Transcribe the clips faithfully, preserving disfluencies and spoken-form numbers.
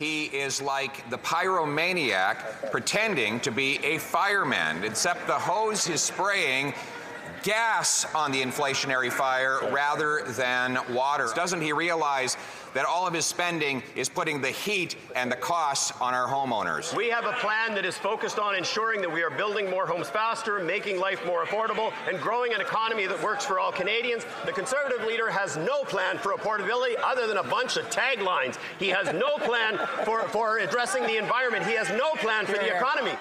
He is like the pyromaniac pretending to be a fireman, except the hose is spraying gas on the inflationary fire rather than water. Doesn't he realize that all of his spending is putting the heat and the costs on our homeowners? We have a plan that is focused on ensuring that we are building more homes faster, making life more affordable, and growing an economy that works for all Canadians. The Conservative leader has no plan for affordability other than a bunch of taglines. He has no plan for, for addressing the environment. He has no plan for the economy.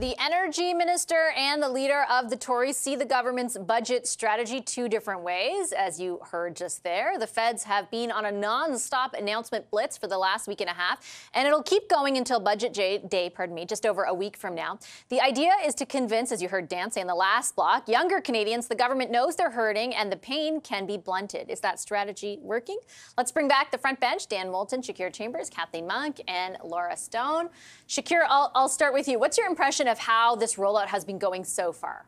The energy minister and the leader of the Tories see the government's budget strategy two different ways, as you heard just there. The feds have been on a non-stop announcement blitz for the last week and a half, and it'll keep going until budget day, pardon me, just over a week from now. The idea is to convince, as you heard Dan say in the last block, younger Canadians the government knows they're hurting and the pain can be blunted. Is that strategy working? Let's bring back the front bench, Dan Moulton, Shakir Chambers, Kathleen Monk, and Laura Stone. Shakir, I'll, I'll start with you. What's your impression of how this rollout has been going so far?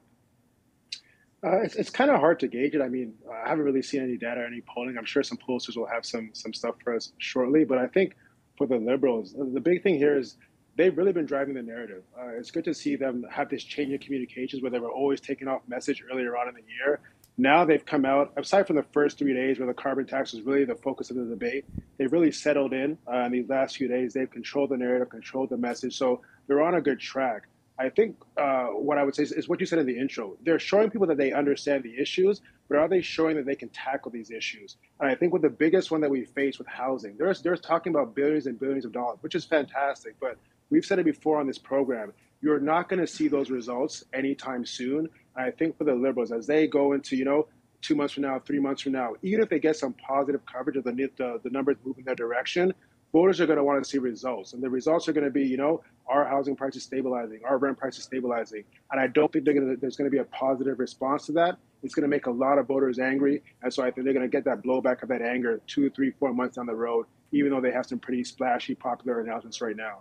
Uh, it's, it's kind of hard to gauge it. I mean, I haven't really seen any data or any polling. I'm sure some pollsters will have some some stuff for us shortly. But I think for the Liberals, the big thing here is they've really been driving the narrative. Uh, it's good to see them have this change in communications where they were always taking off message earlier on in the year. Now they've come out, aside from the first three days where the carbon tax was really the focus of the debate, they've really settled in uh, in these last few days. They've controlled the narrative, controlled the message. So they're on a good track. I think uh, what I would say is, is what you said in the intro. They're showing people that they understand the issues, but are they showing that they can tackle these issues? And I think with the biggest one that we face with housing, there's, there's talking about billions and billions of dollars, which is fantastic. But we've said it before on this program, you're not going to see those results anytime soon. And I think for the Liberals, as they go into, you know, two months from now, three months from now, even if they get some positive coverage of the, the, the numbers moving their direction, voters are going to want to see results. And the results are going to be, you know, our housing prices stabilizing, our rent prices stabilizing. And I don't think they're going to, there's going to be a positive response to that. It's going to make a lot of voters angry. And so I think they're going to get that blowback of that anger two, three, four months down the road, even though they have some pretty splashy, popular announcements right now.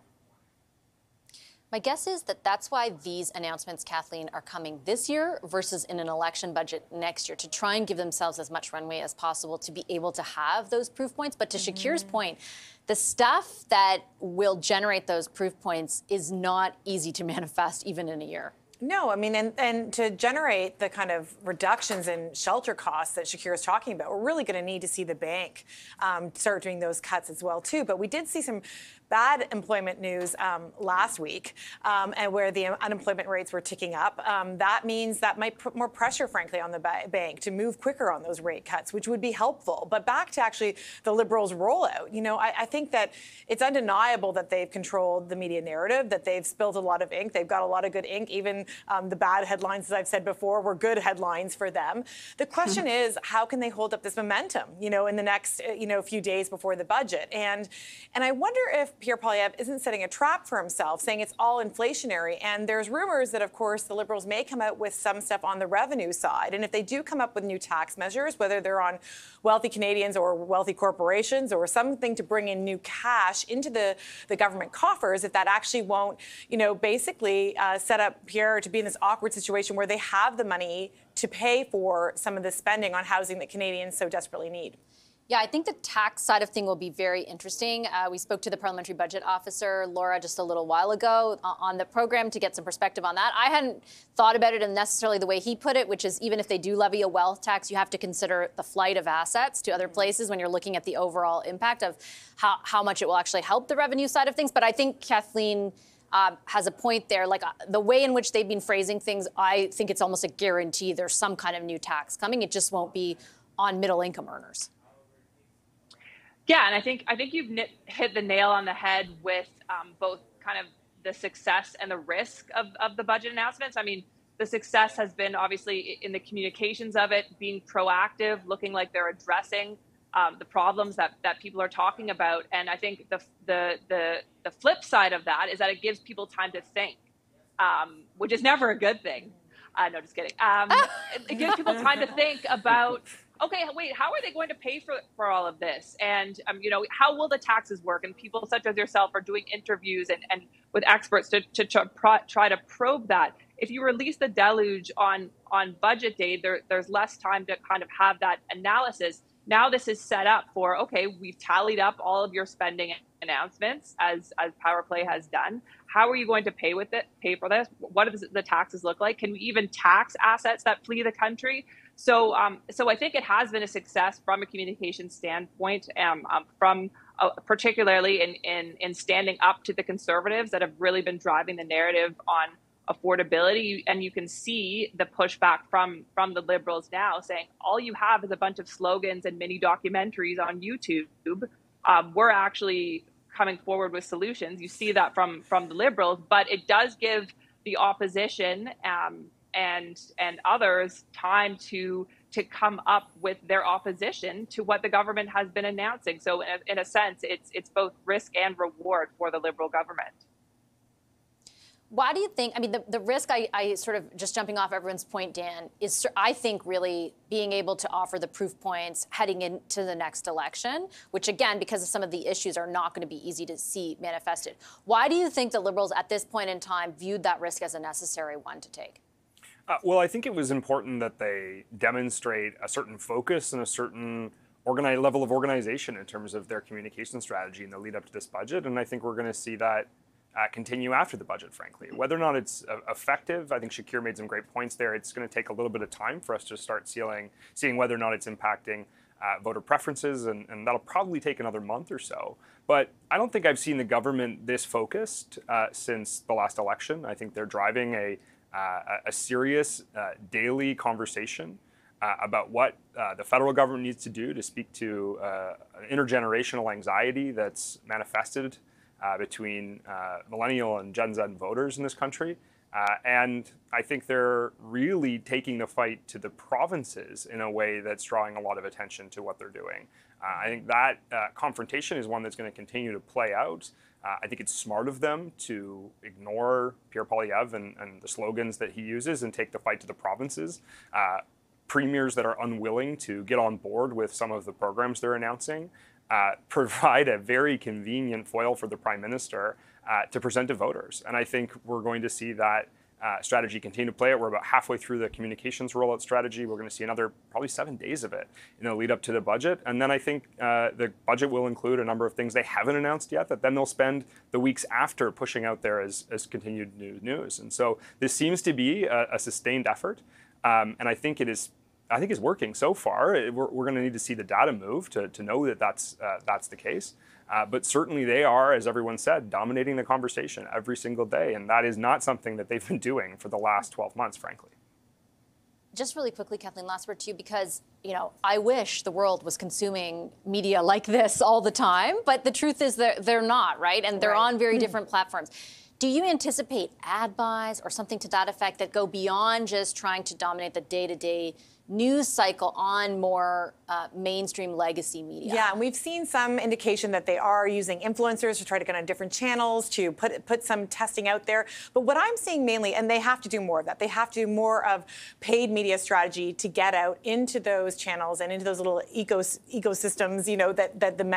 My guess is that that's why these announcements, Kathleen, are coming this year versus in an election budget next year, to try and give themselves as much runway as possible to be able to have those proof points. But to mm-hmm. Shakir's point, the stuff that will generate those proof points is not easy to manifest even in a year. No, I mean, and, and to generate the kind of reductions in shelter costs that Shakir is talking about, we're really going to need to see the bank um, start doing those cuts as well, too. But we did see some bad employment news um, last week, um, and where the unemployment rates were ticking up. Um, that means that might put more pressure, frankly, on the ba bank to move quicker on those rate cuts, which would be helpful. But back to actually the Liberals' rollout, you know, I, I think that it's undeniable that they've controlled the media narrative, that they've spilled a lot of ink. They've got a lot of good ink, even Um, the bad headlines, as I've said before, were good headlines for them. The question is, how can they hold up this momentum, you know, in the next, you know, few days before the budget? And and I wonder if Pierre Poilievre isn't setting a trap for himself, saying it's all inflationary. And there's rumors that, of course, the Liberals may come out with some stuff on the revenue side. And if they do come up with new tax measures, whether they're on wealthy Canadians or wealthy corporations or something to bring in new cash into the, the government coffers, if that actually won't, you know, basically uh, set up Pierre to be in this awkward situation where they have the money to pay for some of the spending on housing that Canadians so desperately need. Yeah, I think the tax side of thing will be very interesting. Uh, we spoke to the Parliamentary Budget Officer, Laura, just a little while ago on the program to get some perspective on that. I hadn't thought about it in necessarily the way he put it, which is even if they do levy a wealth tax, you have to consider the flight of assets to other places when you're looking at the overall impact of how, how much it will actually help the revenue side of things. But I think Kathleen Um, has a point there. Like uh, the way in which they've been phrasing things, I think it's almost a guarantee there's some kind of new tax coming. It just won't be on middle income earners. Yeah, and I think I think you've hit the nail on the head with um, both kind of the success and the risk of, of the budget announcements. I mean, the success has been obviously in the communications of it, being proactive, looking like they're addressing um, the problems that, that people are talking about. And I think the the the The flip side of that is that it gives people time to think, um, which is never a good thing. Uh, no, just kidding. Um, it, it gives people time to think about, okay, wait, how are they going to pay for, for all of this? And, um, you know, how will the taxes work? And people such as yourself are doing interviews and, and with experts to, to, to pro, try to probe that. If you release the deluge on, on budget day, there, there's less time to kind of have that analysis. Now this is set up for, okay, we've tallied up all of your spending announcements, as as Power Play has done. How are you going to pay with it? Pay for this? What does the taxes look like? Can we even tax assets that flee the country? So, um, so I think it has been a success from a communication standpoint, um, um, from uh, particularly in, in in standing up to the Conservatives that have really been driving the narrative on affordability. And you can see the pushback from from the Liberals now saying, all you have is a bunch of slogans and mini documentaries on YouTube. Um, we're actually coming forward with solutions. You see that from from the Liberals, but it does give the opposition um, and and others time to to come up with their opposition to what the government has been announcing. So in a, in a sense, it's it's both risk and reward for the Liberal government. Why do you think, I mean, the, the risk, I, I sort of just jumping off everyone's point, Dan, is I think really being able to offer the proof points heading into the next election, which again, because of some of the issues are not going to be easy to see manifested. Why do you think the Liberals at this point in time viewed that risk as a necessary one to take? Uh, well, I think it was important that they demonstrate a certain focus and a certain organized level of organization in terms of their communication strategy in the lead up to this budget. And I think we're going to see that Uh, continue after the budget, frankly. Whether or not it's uh, effective, I think Shakir made some great points there. It's going to take a little bit of time for us to start sealing, seeing whether or not it's impacting uh, voter preferences, and, and that'll probably take another month or so. But I don't think I've seen the government this focused uh, since the last election. I think they're driving a, uh, a serious uh, daily conversation Uh, about what uh, the federal government needs to do to speak to uh, intergenerational anxiety that's manifested Uh, between uh, millennial and Gen Z voters in this country. Uh, and I think they're really taking the fight to the provinces in a way that's drawing a lot of attention to what they're doing. Uh, I think that uh, confrontation is one that's going to continue to play out. Uh, I think it's smart of them to ignore Pierre Poilievre and, and the slogans that he uses and take the fight to the provinces. Uh, premiers that are unwilling to get on board with some of the programs they're announcing Uh, provide a very convenient foil for the Prime Minister uh, to present to voters. And I think we're going to see that uh, strategy continue to play out. We're about halfway through the communications rollout strategy. We're going to see another probably seven days of it in the lead up to the budget. And then I think uh, the budget will include a number of things they haven't announced yet that then they'll spend the weeks after pushing out there as, as continued new news. And so this seems to be a, a sustained effort. Um, and I think it is I think it's working so far. We're, we're going to need to see the data move to, to know that that's, uh, that's the case. Uh, but certainly they are, as everyone said, dominating the conversation every single day. And that is not something that they've been doing for the last twelve months, frankly. Just really quickly, Kathleen, last word to you, because, you know, I wish the world was consuming media like this all the time. But the truth is that they're not, right? And they're right on very different platforms. Do you anticipate ad buys or something to that effect that go beyond just trying to dominate the day-to-day news cycle on more uh, mainstream legacy media? Yeah, and we've seen some indication that they are using influencers to try to get on different channels to put put some testing out there. But what I'm seeing mainly, and they have to do more of that, they have to do more of paid media strategy to get out into those channels and into those little ecos ecosystems, you know, that, that the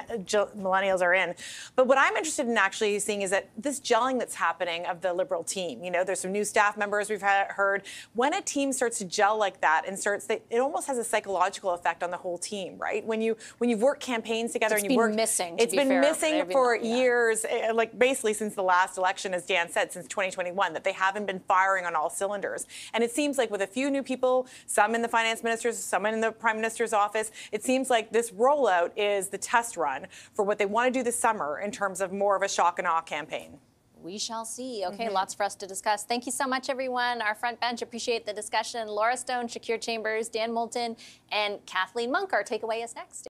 millennials are in. But what I'm interested in actually seeing is that this gelling that's happening Happening of the Liberal team. You know, there's some new staff members we've heard. When a team starts to gel like that and starts, they, it almost has a psychological effect on the whole team, right? When you when you've worked campaigns together and you work, missing. It's been missing for years, like basically since the last election, as Dan said, since twenty twenty-one, that they haven't been firing on all cylinders. And it seems like with a few new people, some in the finance minister's, some in the prime minister's office, it seems like this rollout is the test run for what they want to do this summer in terms of more of a shock and awe campaign. We shall see. Okay, mm-hmm. Lots for us to discuss. Thank you so much, everyone. Our front bench appreciate the discussion. Laura Stone, Shakir Chambers, Dan Moulton, and Kathleen Monk. Our takeaway is next.